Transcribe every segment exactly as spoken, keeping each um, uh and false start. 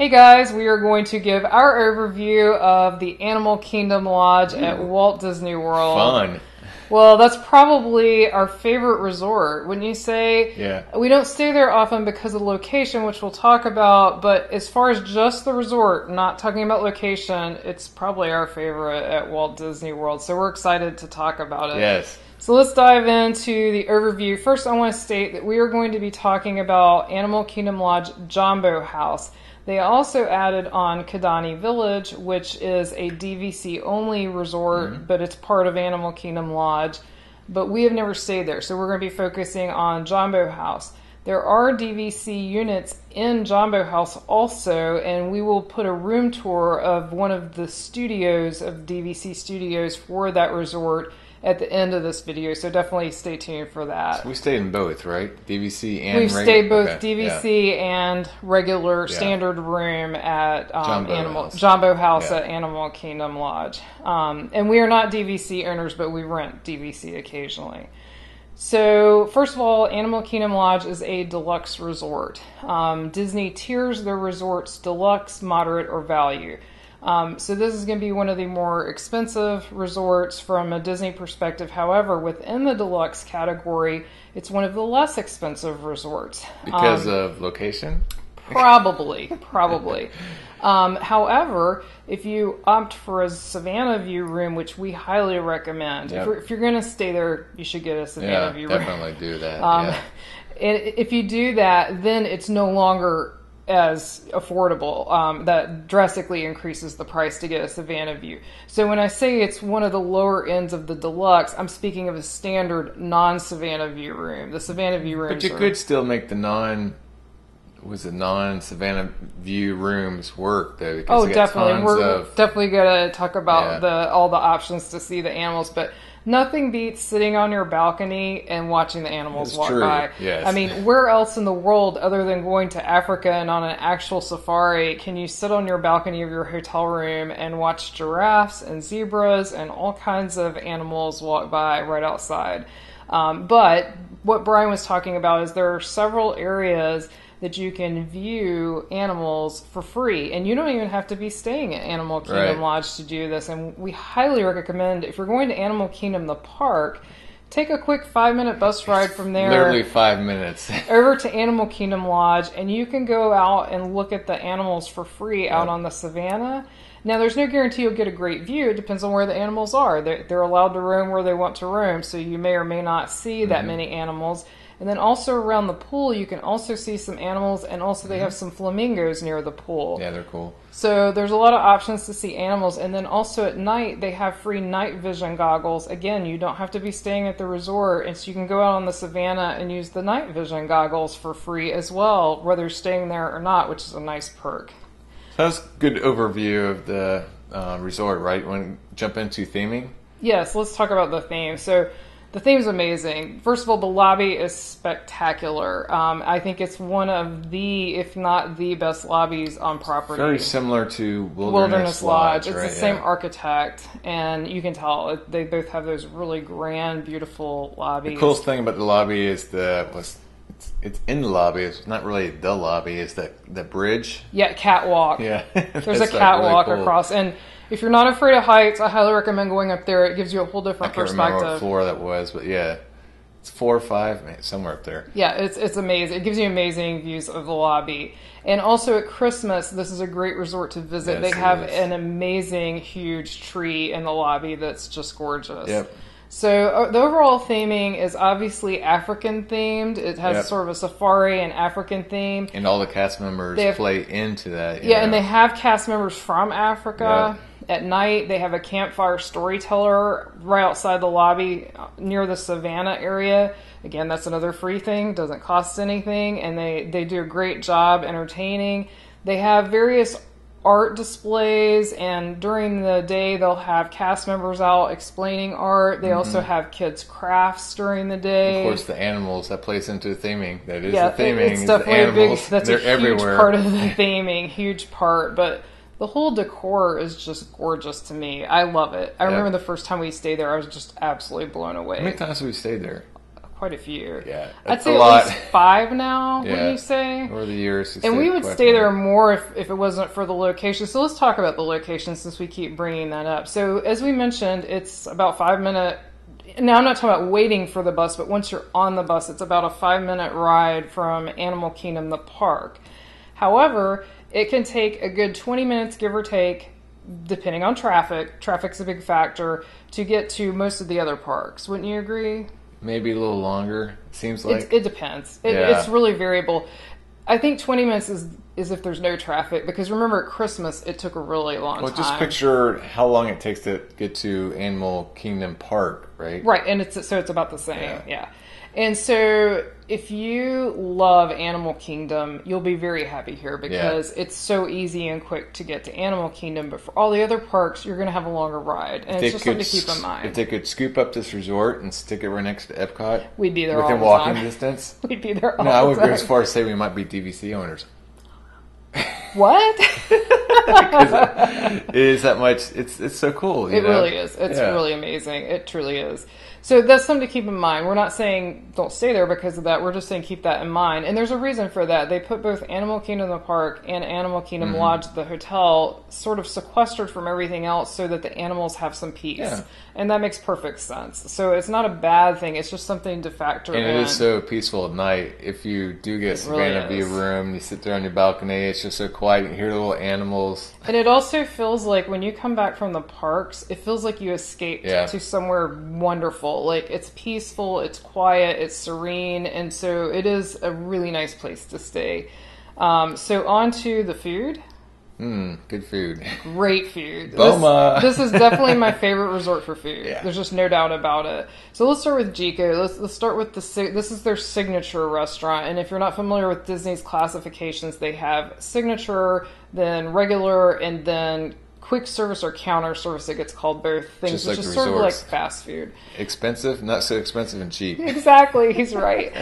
Hey guys, we are going to give our overview of the Animal Kingdom Lodge Ooh. At Walt Disney World. Fun. Well, that's probably our favorite resort, wouldn't you say? Yeah. We don't stay there often because of location, which we'll talk about, but as far as just the resort, not talking about location, it's probably our favorite at Walt Disney World, so we're excited to talk about it. Yes. So let's dive into the overview. First, I want to state that we are going to be talking about Animal Kingdom Lodge Jambo House. They also added on Kidani Village, which is a D V C-only resort, mm-hmm. but it's part of Animal Kingdom Lodge. But we have never stayed there, so we're going to be focusing on Jambo House. There are D V C units in Jambo House also, and we will put a room tour of one of the studios, of D V C studios for that resort at the end of this video, so definitely stay tuned for that. So we stayed in both, right? D V C and regular? We stayed both okay. D V C yeah. and regular yeah. standard room at um, Jambo Animal House, Jambo House yeah. at Animal Kingdom Lodge. Um, and we are not D V C owners, but we rent D V C occasionally. So, first of all, Animal Kingdom Lodge is a deluxe resort. Um, Disney tiers their resorts deluxe, moderate, or value. Um, so this is going to be one of the more expensive resorts from a Disney perspective. However, within the deluxe category, it's one of the less expensive resorts. Because um, of location? Probably, probably. Um, however, if you opt for a Savannah View room, which we highly recommend, yep. if, if you're going to stay there, you should get a Savannah yeah, View room. Definitely do that. Um, yeah. And if you do that, then it's no longer as affordable. Um, that drastically increases the price to get a Savannah View. So when I say it's one of the lower ends of the deluxe, I'm speaking of a standard non-Savannah View room. The Savannah View room. But you are, could still make the non, was the non-Savannah View rooms work though. Because oh, you definitely. We're of, definitely gonna talk about yeah. the all the options to see the animals, but nothing beats sitting on your balcony and watching the animals walk true. By. Yes. I mean, where else in the world, other than going to Africa and on an actual safari, can you sit on your balcony of your hotel room and watch giraffes and zebras and all kinds of animals walk by right outside? Um, but what Brian was talking about is there are several areas that you can view animals for free. And you don't even have to be staying at Animal Kingdom right. Lodge to do this. And we highly recommend, if you're going to Animal Kingdom, the park, take a quick five-minute bus ride from there. Literally five minutes. over to Animal Kingdom Lodge. And you can go out and look at the animals for free out yep. on the savannah. Now, there's no guarantee you'll get a great view. It depends on where the animals are. They're, they're allowed to roam where they want to roam. So you may or may not see that mm-hmm. many animals. And then also around the pool, you can also see some animals, and also they have some flamingos near the pool. Yeah, they're cool. So there's a lot of options to see animals. And then also at night, they have free night vision goggles. Again, you don't have to be staying at the resort, and so you can go out on the savannah and use the night vision goggles for free as well, whether you're staying there or not, which is a nice perk. So that's a good overview of the uh, resort, right? You want to jump into theming? Yes, let's talk about the theme. So the theme's amazing. First of all, the lobby is spectacular. Um, I think it's one of the, if not the best lobbies on property. Very similar to Wilderness, Wilderness Lodge. Lodge. It's right, the same yeah. architect, and you can tell it, they both have those really grand, beautiful lobbies. The coolest thing about the lobby is the was it's, it's in the lobby. It's not really the lobby. It's the the bridge. Yeah, catwalk. Yeah, there's a catwalk like really cool. across and. If you're not afraid of heights, I highly recommend going up there. It gives you a whole different perspective. I can't remember what floor that was, but yeah. It's four or five, man, somewhere up there. Yeah, it's it's amazing. It gives you amazing views of the lobby. And also at Christmas, this is a great resort to visit. Yes, they have is. an amazing, huge tree in the lobby that's just gorgeous. Yep. So the overall theming is obviously African themed. It has yep. sort of a safari and African theme. And all the cast members have, play into that. Yeah, know. And they have cast members from Africa. Yep. At night, they have a campfire storyteller right outside the lobby near the savannah area. Again, that's another free thing. Doesn't cost anything. And they, they do a great job entertaining. They have various art displays. And during the day, they'll have cast members out explaining art. They mm-hmm. also have kids' crafts during the day. Of course, the animals. That plays into the theming. That is yeah, the theming. It's definitely the animals. A big, that's They're a huge everywhere. Part of the theming. Huge part. But the whole decor is just gorgeous to me. I love it. I yep. remember the first time we stayed there, I was just absolutely blown away. How many times have we stayed there? quite a few. Yeah, I'd say a at lot. least five now. Yeah. Would you say? Over the years, and we would stay there more if, if it wasn't for the location. So let's talk about the location since we keep bringing that up. So as we mentioned, it's about five minute. Now I'm not talking about waiting for the bus, but once you're on the bus, it's about a five minute ride from Animal Kingdom, the park. However, it can take a good twenty minutes, give or take, depending on traffic. Traffic's a big factor to get to most of the other parks. Wouldn't you agree? Maybe a little longer, it seems like. It, it depends. It, yeah. It's really variable. I think twenty minutes is, is if there's no traffic, because remember at Christmas, it took a really long well, time. Well, just picture how long it takes to get to Animal Kingdom Park, right? Right, and it's so it's about the same, yeah. yeah. And so if you love Animal Kingdom, you'll be very happy here because yeah. it's so easy and quick to get to Animal Kingdom. But for all the other parks, you're going to have a longer ride. And it's just could, something to keep in mind. If they could scoop up this resort and stick it right next to Epcot. We'd be there all the time. Within walking distance. We'd be there all the time. No, I would go as far as say we might be D V C owners. What? It is that much. It's it's so cool. You it know? really is. It's yeah. really amazing. It truly is. So that's something to keep in mind. We're not saying don't stay there because of that. We're just saying keep that in mind. And there's a reason for that. They put both Animal Kingdom the park and Animal Kingdom mm-hmm. Lodge the hotel sort of sequestered from everything else so that the animals have some peace. Yeah. And that makes perfect sense. So it's not a bad thing. It's just something to factor and in. And it is so peaceful at night. If you do get Savannah Bee room, you sit there on your balcony, it's just so quiet. You can hear the little animals. And it also feels like when you come back from the parks, it feels like you escaped yeah. to somewhere wonderful. Like, it's peaceful, it's quiet, it's serene. And so it is a really nice place to stay. Um, so on to the food. Mmm, good food. Great food. Boma. This, this is definitely my favorite resort for food. Yeah. There's just no doubt about it. So let's start with Jiko. Let's let's start with the this is their signature restaurant. And if you're not familiar with Disney's classifications, they have signature, then regular, and then quick service or counter service, it gets called both things, just which like is resorts. Sort of like fast food. Expensive, not so expensive and cheap. Exactly, he's right.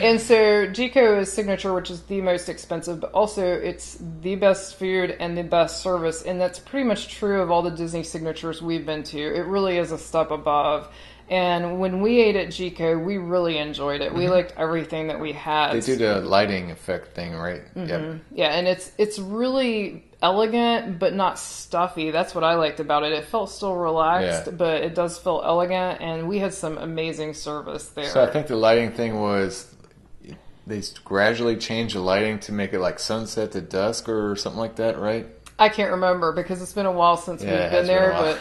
And so Jiko is signature, which is the most expensive, but also it's the best food and the best service, and that's pretty much true of all the Disney signatures we've been to. It really is a step above. And when we ate at Jiko, we really enjoyed it. We mm-hmm. liked everything that we had. They do the lighting effect thing, right? Mm-hmm. Yeah. Yeah, and it's it's really elegant, but not stuffy. That's what I liked about it. It felt still relaxed, yeah. but it does feel elegant. And we had some amazing service there. So I think the lighting thing was they gradually changed the lighting to make it like sunset to dusk or something like that, right? I can't remember because it's been a while since yeah, we've been there, been but...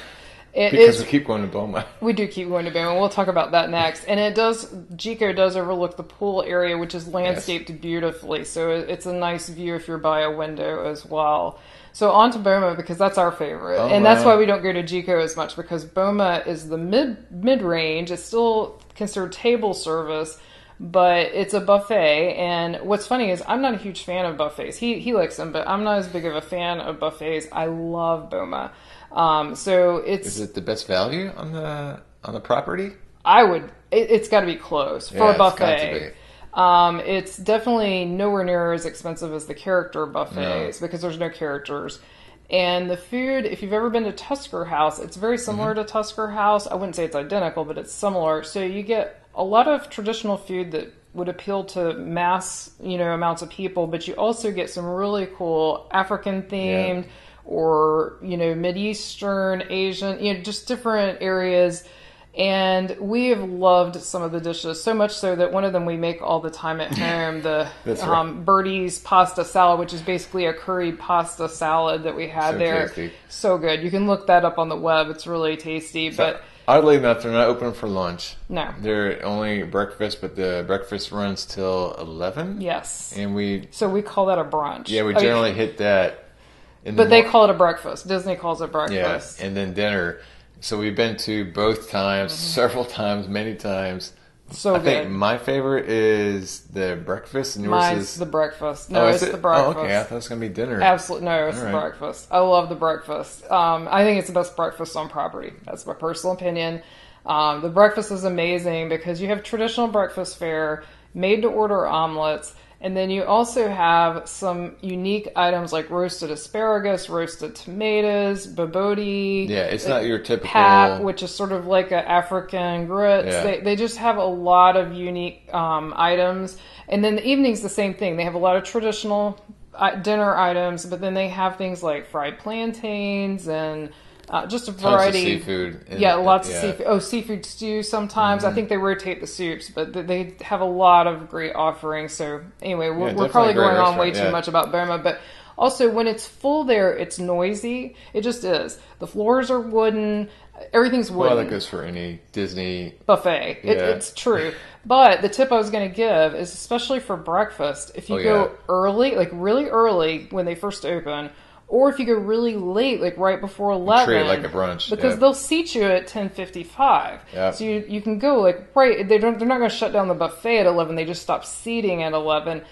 It because is, we keep going to Boma. We do keep going to Boma. We'll talk about that next. And it does, Jiko does overlook the pool area, which is landscaped yes. beautifully. So it's a nice view if you're by a window as well. So on to Boma because that's our favorite. Boma. And that's why we don't go to Jiko as much because Boma is the mid, mid-range. It's still considered table service. But it's a buffet, and what's funny is I'm not a huge fan of buffets. He he likes them, but I'm not as big of a fan of buffets. I love Boma. Um, so it's is it the best value on the on the property? I would. It, it's got to be close for yeah, a buffet. It's Um, it's definitely nowhere near as expensive as the character buffets no. because there's no characters. And the food, if you've ever been to Tusker House, it's very similar mm-hmm. to Tusker House. I wouldn't say it's identical, but it's similar. So you get a lot of traditional food that would appeal to mass, you know, amounts of people, but you also get some really cool African-themed yeah. or, you know, Mid-Eastern, Asian, you know, just different areas. And we have loved some of the dishes, so much so that one of them we make all the time at home, the um, right. Bertie's pasta salad, which is basically a curry pasta salad that we had so there. Tasty. So good. You can look that up on the web. It's really tasty. So, but oddly enough, they're not open for lunch. No. They're only breakfast, but the breakfast runs till eleven. Yes. And we... So we call that a brunch. Yeah, we generally okay. hit that. In the but they call it a breakfast. Disney calls it breakfast. Yeah, and then dinner... So we've been to both times, mm-hmm. several times, many times. So I good. think my favorite is the breakfast. And yours Mine's is... the breakfast. No, oh, it's it? the breakfast. Oh, okay. I thought it was going to be dinner. Absolutely. No, it's All the right. breakfast. I love the breakfast. Um, I think it's the best breakfast on property. That's my personal opinion. Um, the breakfast is amazing because you have traditional breakfast fare. made-to-order omelets, and then you also have some unique items like roasted asparagus, roasted tomatoes, boboti. Yeah, it's not your typical... Pap, which is sort of like an African grits. Yeah. They, they just have a lot of unique um, items. And then the evening's the same thing. They have a lot of traditional dinner items, but then they have things like fried plantains and... Uh, just a variety. Tons of seafood. Yeah, lots yeah. of seafood. Oh, seafood stew sometimes. Mm-hmm. I think they rotate the soups, but they have a lot of great offerings. So anyway, we're, yeah, we're probably going on way yeah. too much about Boma. But also, when it's full there, it's noisy. It just is. The floors are wooden. Everything's wooden. Well, that goes for any Disney... buffet. Yeah. It, it's true. But the tip I was going to give is, especially for breakfast, if you oh, go yeah. early, like really early when they first open... Or if you go really late, like right before eleven, treat it like a brunch, because yeah. they'll seat you at ten fifty-five. Yeah. So you you can go like right. They don't. They're not going to shut down the buffet at eleven. They just stop seating at eleven.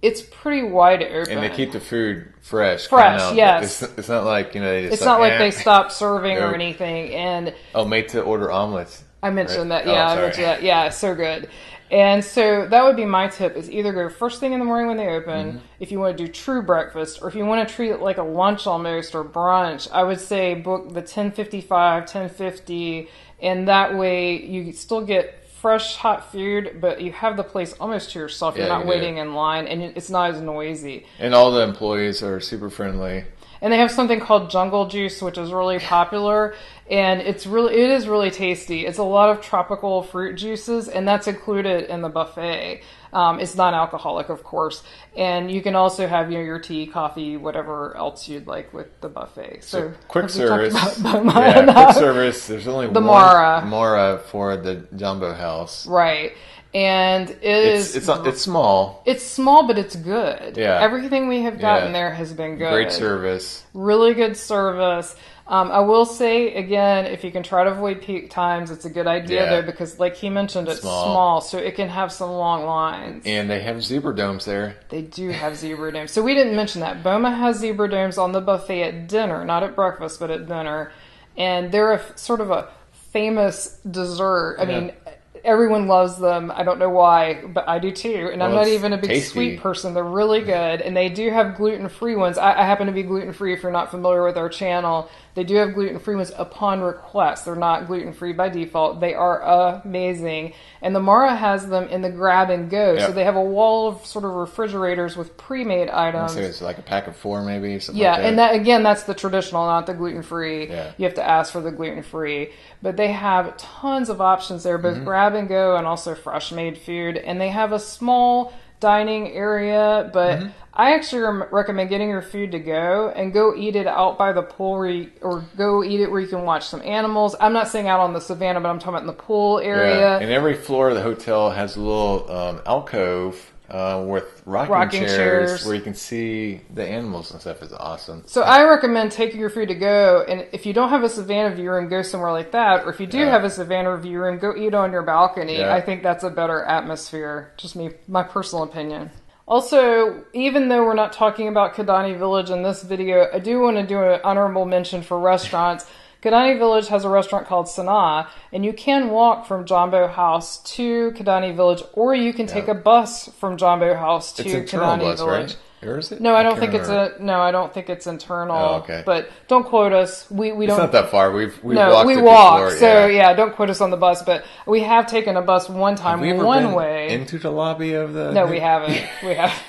It's pretty wide open, and they keep the food fresh. Fresh, yes. It's, it's not like you know. They just it's like, not like eh. they stop serving nope. or anything. And oh, made to order omelets. I mentioned right? that. Yeah, oh, I mentioned that. Yeah, so good. And so that would be my tip, is either go first thing in the morning when they open, mm-hmm. if you want to do true breakfast, or if you want to treat it like a lunch almost or brunch, I would say book the ten fifty-five, ten fifty, and that way you still get fresh, hot food, but you have the place almost to yourself. You're yeah, not you waiting do. in line, and it's not as noisy. And all the employees are super friendly. And they have something called Jungle Juice, which is really popular, and it's really it is really tasty. It's a lot of tropical fruit juices, and that's included in the buffet. Um, it's non-alcoholic, of course, and you can also have you know, your tea, coffee, whatever else you'd like with the buffet. So, so quick service, yeah, quick service. There's only the Mara. Mara for the Jambo House, right? And it it's, is it's it's small. It's small, but it's good. Yeah, everything we have gotten yeah. there has been good. Great service, really good service. Um, I will say again, if you can try to avoid peak times, it's a good idea yeah. though, because like he mentioned, it's small. small, so it can have some long lines. And they have zebra domes there. They do have zebra domes. So we didn't mention that Boma has zebra domes on the buffet at dinner, not at breakfast, but at dinner, and they're a sort of a famous dessert. I yeah. mean. Everyone loves them. I don't know why, but I do too. And well, I'm not even a big tasty. sweet person. They're really good. And they do have gluten-free ones. I, I happen to be gluten-free if you're not familiar with our channel. They do have gluten-free ones upon request. They're not gluten-free by default. They are amazing. And the Mara has them in the grab-and-go. Yep. So they have a wall of sort of refrigerators with pre-made items. So it's like a pack of four maybe? Something yeah, like that. And that, again, that's the traditional, not the gluten-free. Yeah. You have to ask for the gluten-free. But they have tons of options there, both mm-hmm. grab-and-go and also fresh-made food. And they have a small... dining area, but mm-hmm. I actually re- recommend getting your food to go and go eat it out by the pool where you, or go eat it where you can watch some animals. I'm not saying out on the savannah, but I'm talking about in the pool area. Yeah. And every floor of the hotel has a little um, alcove uh, with rocking, rocking chairs, chairs where you can see the animals and stuff. It's awesome. So I recommend taking your food to go, and if you don't have a savannah view room, go somewhere like that, or if you do yeah. have a savannah view room, go eat on your balcony. Yeah. I think that's a better atmosphere. Just me, my personal opinion. Also, even though we're not talking about Kidani Village in this video, I do want to do an honorable mention for restaurants. Kidani Village has a restaurant called Sanaa, and you can walk from Jambo House to Kidani Village, or you can take yeah. a bus from Jambo House to it's Kidani bus, Village. Right? Or is it? No, I, I don't think remember. it's a. No, I don't think it's internal. Oh, okay. But don't quote us. We we it's don't. It's not that far. We've we no, walked. We walk. So yeah. yeah, don't quote us on the bus. But we have taken a bus one time, have we ever one been way into the lobby of the. No, we haven't. We haven't.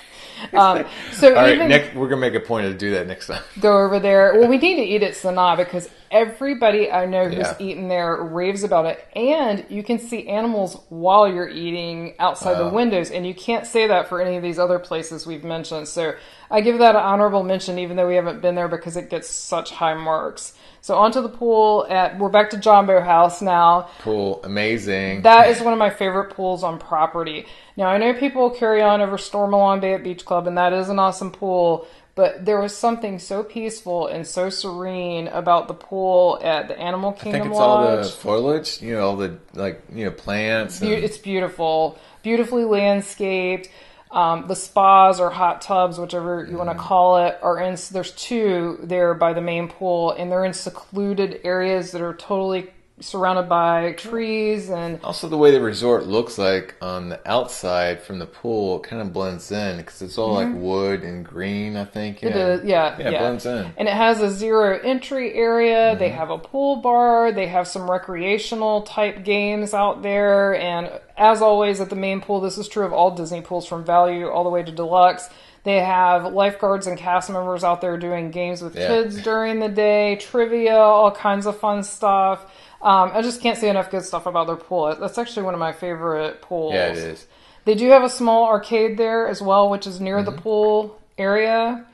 Um, so all even, right, next, we're going to make a point to do that next time. Go over there. Well, we need to eat at Sanaa because everybody I know who's yeah. eaten there raves about it. And you can see animals while you're eating outside uh, the windows. And you can't say that for any of these other places we've mentioned. So I give that an honorable mention, even though we haven't been there, because it gets such high marks. So onto the pool. At We're back to Jambo House now. Pool, amazing. That is one of my favorite pools on property. Now, I know people carry on over Stormalong Bay at Beach Club, and that is an awesome pool, but there was something so peaceful and so serene about the pool at the Animal Kingdom Lodge. I think it's Lodge. all the foliage, you know, all the like, you know, plants. And... It's beautiful. Beautifully landscaped. Um, the spas or hot tubs, whichever you mm. want to call it, are in. There's two there by the main pool, and they're in secluded areas that are totally surrounded by trees. And also the way the resort looks like on the outside from the pool kind of blends in because it's all mm-hmm. like wood and green, I think. Yeah. It is. Yeah, yeah, yeah. It blends in. And it has a zero entry area. Mm-hmm. They have a pool bar. They have some recreational type games out there. And as always at the main pool, this is true of all Disney pools from value all the way to deluxe. They have lifeguards and cast members out there doing games with yeah. kids during the day, trivia, all kinds of fun stuff. Um, I just can't say enough good stuff about their pool. That's actually one of my favorite pools. Yeah, it is. They do have a small arcade there as well, which is near mm-hmm. the pool area.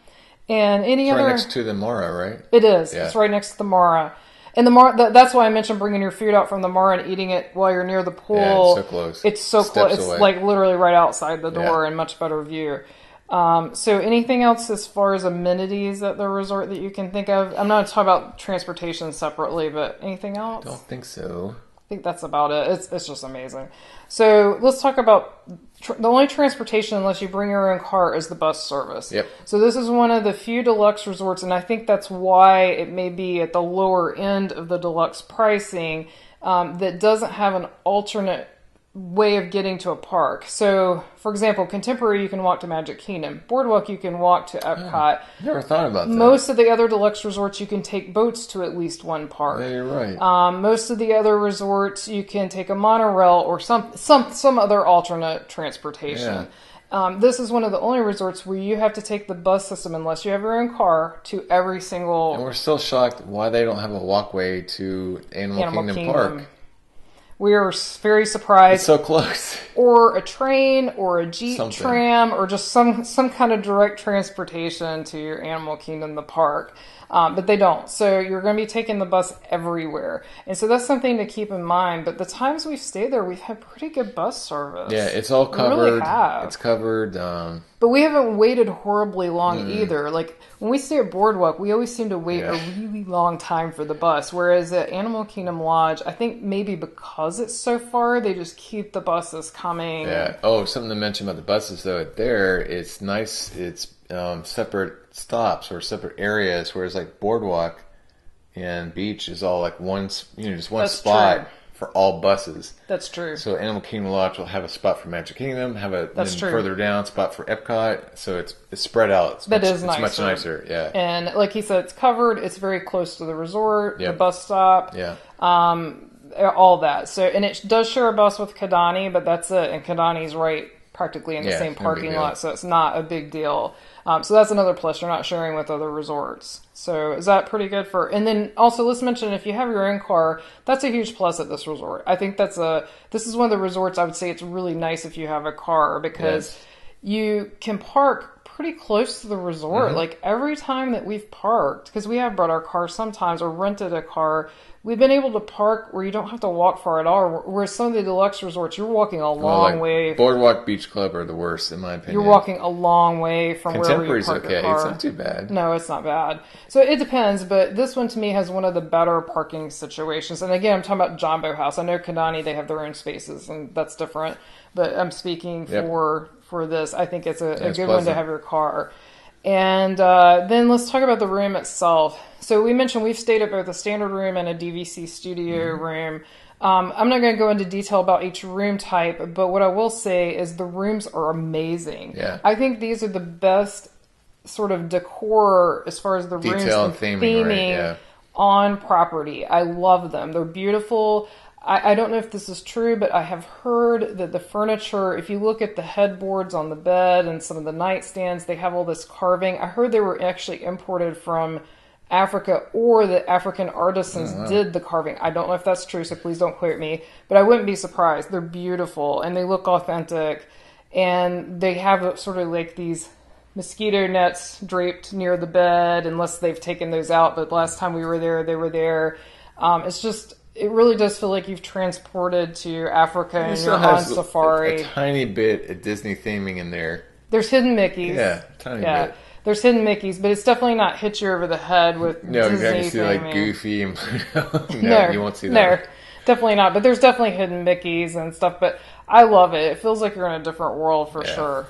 And any it's other... right next to the Mara, right? It is. Yeah. It's right next to the Mara. And the Mara, th- that's why I mentioned bringing your food out from the Mara and eating it while you're near the pool. Yeah, it's so close. It's so close. It's away. Like literally right outside the door yeah. and much better view. Um, so anything else as far as amenities at the resort that you can think of? I'm not talking about transportation separately, but anything else? I don't think so. I think that's about it. It's it's just amazing. So let's talk about tr- the only transportation, unless you bring your own car, is the bus service. Yep. So this is one of the few deluxe resorts, and I think that's why it may be at the lower end of the deluxe pricing, um, that doesn't have an alternate way of getting to a park. So, for example, Contemporary, you can walk to Magic Kingdom. Boardwalk, you can walk to Epcot. Oh, never thought about that. Most of the other deluxe resorts, you can take boats to at least one park. Yeah, you're right. Um, most of the other resorts, you can take a monorail or some some some other alternate transportation. Yeah. Um, this is one of the only resorts where you have to take the bus system, unless you have your own car, to every single... And we're still shocked why they don't have a walkway to Animal, Animal Kingdom, Kingdom Park. We are very surprised. It's so close. Or a train, or a jeep, Something. tram, or just some some kind of direct transportation to your Animal Kingdom, the park. Um, but they don't. So you're going to be taking the bus everywhere. And so that's something to keep in mind. But the times we've stayed there, we've had pretty good bus service. Yeah, it's all covered. We really have. It's covered. Um... But we haven't waited horribly long mm-hmm. either. Like, when we stay at Boardwalk, we always seem to wait yeah. a really long time for the bus. Whereas at Animal Kingdom Lodge, I think maybe because it's so far, they just keep the buses coming. Yeah. Oh, something to mention about the buses, though. There, it's nice. It's um, separate stops or separate areas, whereas like Boardwalk and Beach is all like one, you know, just one That's spot true. for all buses. That's true. So Animal Kingdom Lodge will have a spot for Magic Kingdom, have a That's true. further down spot for Epcot. So it's it's spread out. It's that much, is nicer. It's much nicer. Yeah. And like he said, it's covered. It's very close to the resort, yep. the bus stop. Yeah. Um, all that. So and it does share a bus with Kidani, but that's it. And Kidani's right practically in the yeah, same parking lot, so it's not a big deal. Um, so that's another plus, you're not sharing with other resorts. So is that pretty good for... And then also, let's mention, if you have your own car, that's a huge plus at this resort. I think that's a... This is one of the resorts I would say it's really nice if you have a car, because yes. you can park pretty close to the resort. Mm-hmm. Like, every time that we've parked, because we have brought our car sometimes or rented a car, we've been able to park where you don't have to walk far at all. Whereas some of the deluxe resorts, you're walking a long well, like way. Boardwalk, Beach Club are the worst, in my opinion. You're walking a long way from wherever you park okay. your car. It's not too bad. No, it's not bad. So it depends, but this one to me has one of the better parking situations. And again, I'm talking about Jambo House. I know Kidani, they have their own spaces, and that's different. But I'm speaking yep. for for this. I think it's a, yeah, a it's good pleasant. one to have your car. And uh, then let's talk about the room itself. So we mentioned we've stayed at both a standard room and a D V C studio mm-hmm. room. Um, I'm not going to go into detail about each room type, but what I will say is the rooms are amazing. Yeah. I think these are the best sort of decor as far as the Detail rooms and theming, theming right? yeah. on property. I love them. They're beautiful. I, I don't know if this is true, but I have heard that the furniture, if you look at the headboards on the bed and some of the nightstands, they have all this carving. I heard they were actually imported from Africa, or the African artisans oh, wow. did the carving. I don't know if that's true, so please don't quote me, but I wouldn't be surprised. They're beautiful and they look authentic, and they have sort of like these mosquito nets draped near the bed, unless they've taken those out, but last time we were there, they were there. Um, it's just, it really does feel like you've transported to Africa and you're on safari. A, a tiny bit of Disney theming in there. There's hidden Mickeys. Yeah, tiny yeah. bit. There's hidden Mickeys, but it's definitely not hit you over the head with no, Disney. No, you can see like Goofy and Pluto. no, no, you won't see that. No, definitely not. But there's definitely hidden Mickeys and stuff. But I love it. It feels like you're in a different world for yeah. sure.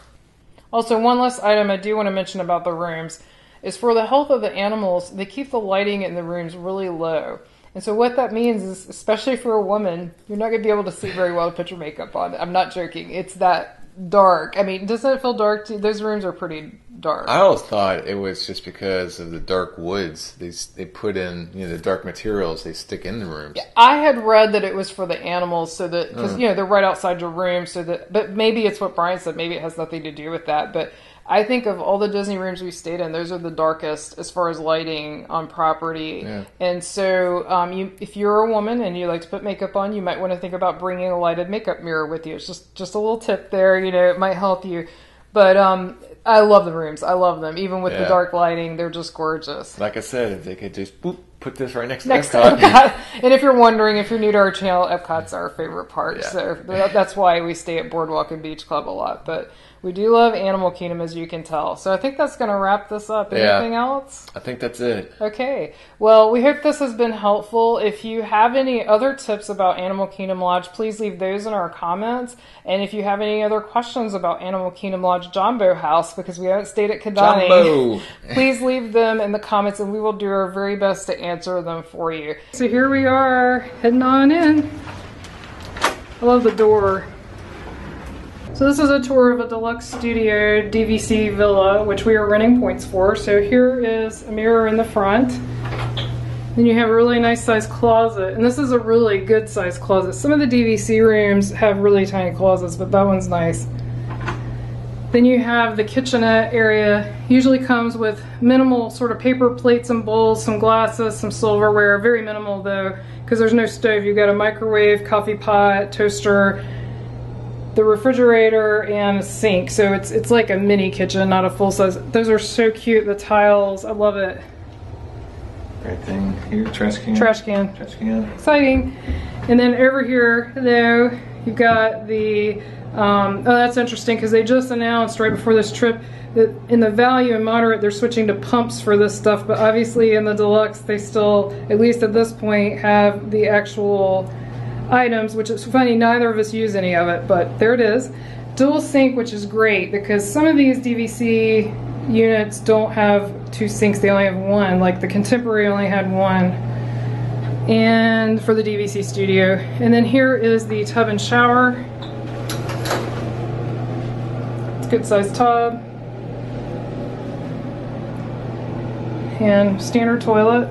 Also, one last item I do want to mention about the rooms is for the health of the animals, they keep the lighting in the rooms really low. And so what that means is, especially for a woman, you're not going to be able to see very well to put your makeup on. I'm not joking. It's that dark. I mean, doesn't it feel dark? To, those rooms are pretty dark. I always thought it was just because of the dark woods. They, they put in, you know, the dark materials they stick in the rooms. Yeah, I had read that it was for the animals, so that, because, mm. you know, they're right outside your room. So that, but maybe it's what Brian said. Maybe it has nothing to do with that. But I think of all the Disney rooms we stayed in, those are the darkest as far as lighting on property. Yeah. And so um, you, if you're a woman and you like to put makeup on, you might want to think about bringing a lighted makeup mirror with you. It's just, just a little tip there. You know, it might help you. But um, I love the rooms. I love them. Even with yeah. the dark lighting, they're just gorgeous. Like I said, if they could just boop, put this right next, next to Epcot. To Epcot. And if you're wondering, if you're new to our channel, Epcot's our favorite part. Yeah. So that's why we stay at Boardwalk and Beach Club a lot. But we do love Animal Kingdom, as you can tell. So I think that's going to wrap this up. Anything yeah, else? I think that's it. Okay. Well, we hope this has been helpful. If you have any other tips about Animal Kingdom Lodge, please leave those in our comments. And if you have any other questions about Animal Kingdom Lodge Jambo House, because we haven't stayed at Kidani, please leave them in the comments, and we will do our very best to answer them for you. So here we are, heading on in. I love the door. So this is a tour of a deluxe studio D V C villa, which we are renting points for. So here is a mirror in the front. Then you have a really nice sized closet. And this is a really good sized closet. Some of the D V C rooms have really tiny closets, but that one's nice. Then you have the kitchenette area. Usually comes with minimal sort of paper plates and bowls, some glasses, some silverware. Very minimal though, because there's no stove. You've got a microwave, coffee pot, toaster, the refrigerator, and a sink. So it's it's like a mini kitchen, not a full size. Those are so cute, the tiles. I love it. Great thing here, trash can. Trash can. Trash can. Exciting. And then over here, though, you've got the, um, oh, that's interesting, because they just announced right before this trip that in the value and moderate, they're switching to pumps for this stuff, but obviously in the deluxe, they still, at least at this point, have the actual items, which is funny, neither of us use any of it, but there it is. Dual sink, which is great because some of these D V C units don't have two sinks, they only have one. Like the Contemporary only had one, and for the D V C studio. And then here is the tub and shower. It's a good sized tub. And standard toilet.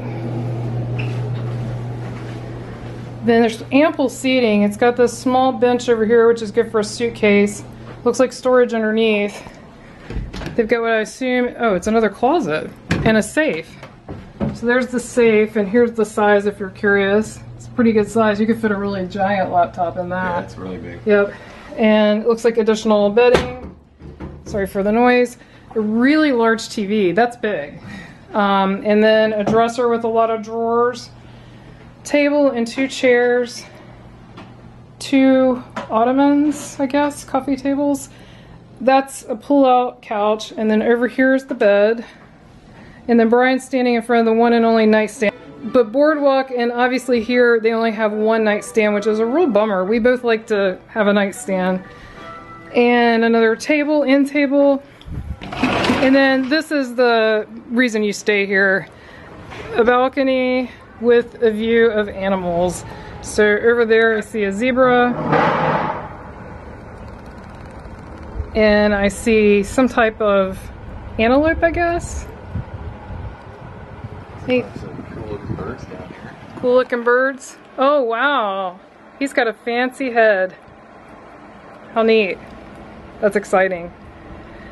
Then there's ample seating. It's got this small bench over here, which is good for a suitcase. Looks like storage underneath. They've got what I assume, oh, it's another closet and a safe. So there's the safe, and here's the size if you're curious. It's a pretty good size. You could fit a really giant laptop in that. Yeah, it's really big. Yep. And it looks like additional bedding. Sorry for the noise. A really large T V. That's big. Um, and then a dresser with a lot of drawers. Table and two chairs, two ottomans, I guess, coffee tables. That's a pull-out couch, and then over here is the bed. And then Brian's standing in front of the one and only nightstand. But Boardwalk, and obviously here, they only have one nightstand, which is a real bummer. We both like to have a nightstand. And another table, end table. And then this is the reason you stay here. A balcony with a view of animals. So over there I see a zebra, and I see some type of antelope, I guess. Hey. Some cool looking birds down here. Cool looking birds. Oh wow, he's got a fancy head. How neat. That's exciting.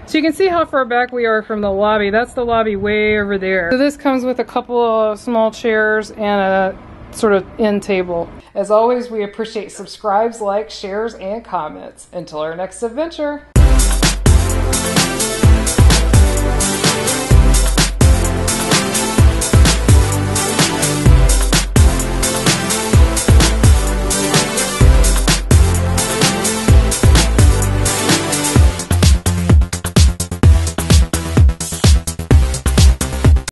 So you can see how far back we are from the lobby. That's the lobby way over there. So this comes with a couple of small chairs and a sort of end table. As always, we appreciate subscribes, likes, shares, and comments. Until our next adventure.